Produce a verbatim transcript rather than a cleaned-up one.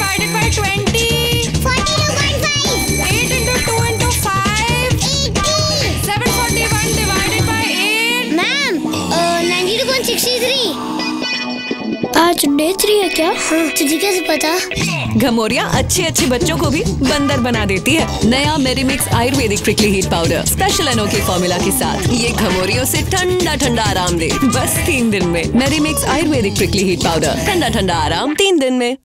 divided by twenty. forty-two point five. eight into two into five. eighty. seven forty-one divided by eight. Ma'am, uh, ninety-two point six three. आज day three है क्या? हाँ, तुझे कैसे पता? घमोरिया अच्छे अच्छे बच्चों को भी बंदर बना देती है। नया मेरी mix Ayurvedic prickly heat powder special अनोखे फॉर्मूला के साथ ये घमोरियों से ठंडा ठंडा आराम दे। बस तीन दिन में मेरी mix Ayurvedic prickly heat powder, ठंडा ठंडा आराम तीन दिन में।